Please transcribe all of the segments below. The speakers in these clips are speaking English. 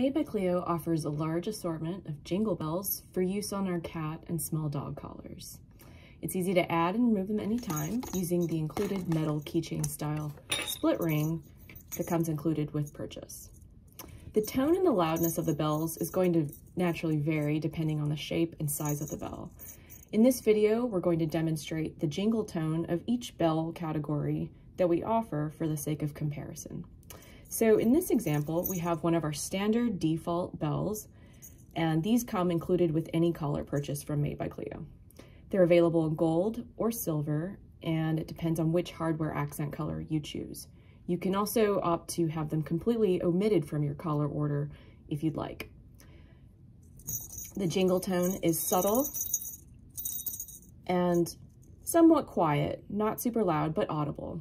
Made by Cleo offers a large assortment of jingle bells for use on our cat and small dog collars. It's easy to add and remove them anytime using the included metal keychain style split ring that comes included with purchase. The tone and the loudness of the bells is going to naturally vary depending on the shape and size of the bell. In this video, we're going to demonstrate the jingle tone of each bell category that we offer for the sake of comparison. So in this example, we have one of our standard default bells, and these come included with any collar purchase from Made by Cleo. They're available in gold or silver, and it depends on which hardware accent color you choose. You can also opt to have them completely omitted from your collar order if you'd like. The jingle tone is subtle and somewhat quiet, not super loud, but audible.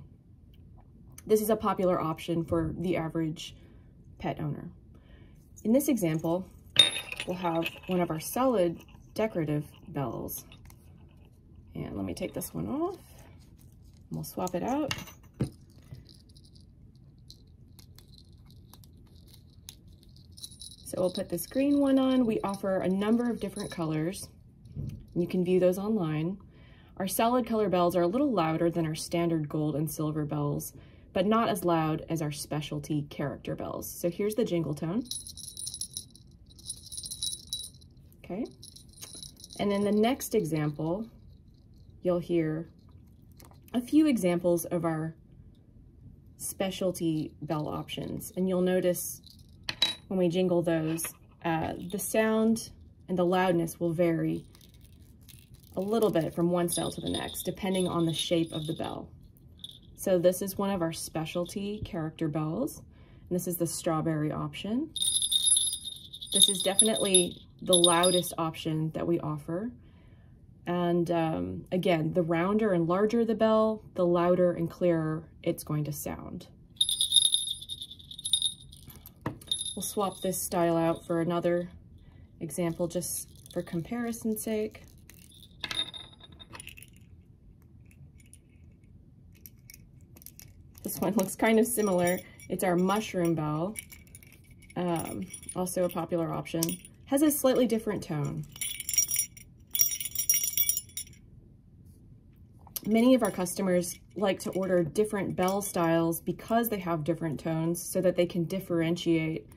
This is a popular option for the average pet owner. In this example, we'll have one of our solid decorative bells. And let me take this one off, and we'll swap it out. So we'll put this green one on. We offer a number of different colors. You can view those online. Our solid color bells are a little louder than our standard gold and silver bells, but not as loud as our specialty character bells. So here's the jingle tone. Okay. And in the next example, you'll hear a few examples of our specialty bell options, and you'll notice when we jingle those, the sound and the loudness will vary a little bit from one style to the next, depending on the shape of the bell. So this is one of our specialty character bells, and this is the strawberry option. This is definitely the loudest option that we offer. And again, the rounder and larger the bell, the louder and clearer it's going to sound. We'll swap this style out for another example just for comparison's sake. This one looks kind of similar. It's our mushroom bell, also a popular option. Has a slightly different tone. Many of our customers like to order different bell styles because they have different tones so that they can differentiate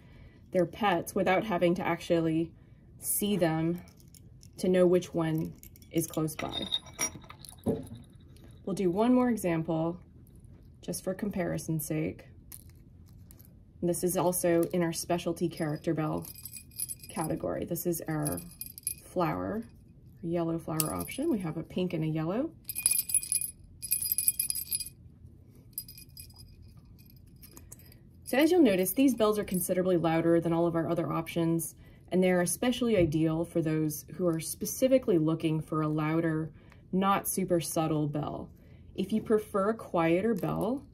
their pets without having to actually see them to know which one is close by. We'll do one more example just for comparison's sake. And this is also in our specialty character bell category. This is our flower, yellow flower option. We have a pink and a yellow. So as you'll notice, these bells are considerably louder than all of our other options, and they're especially ideal for those who are specifically looking for a louder, not super subtle bell. If you prefer a quieter bell,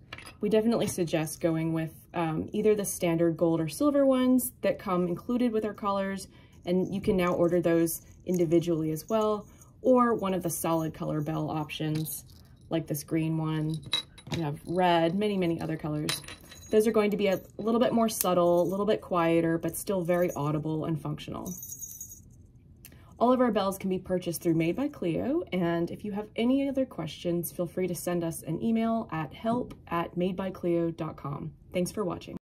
we definitely suggest going with either the standard gold or silver ones that come included with our collars, and you can now order those individually as well, or one of the solid color bell options, like this green one. We have red, many other colors. Those are going to be a little bit more subtle, a little bit quieter, but still very audible and functional. All of our bells can be purchased through Made by Cleo, and if you have any other questions, feel free to send us an email at help@madebycleo.com. Thanks for watching.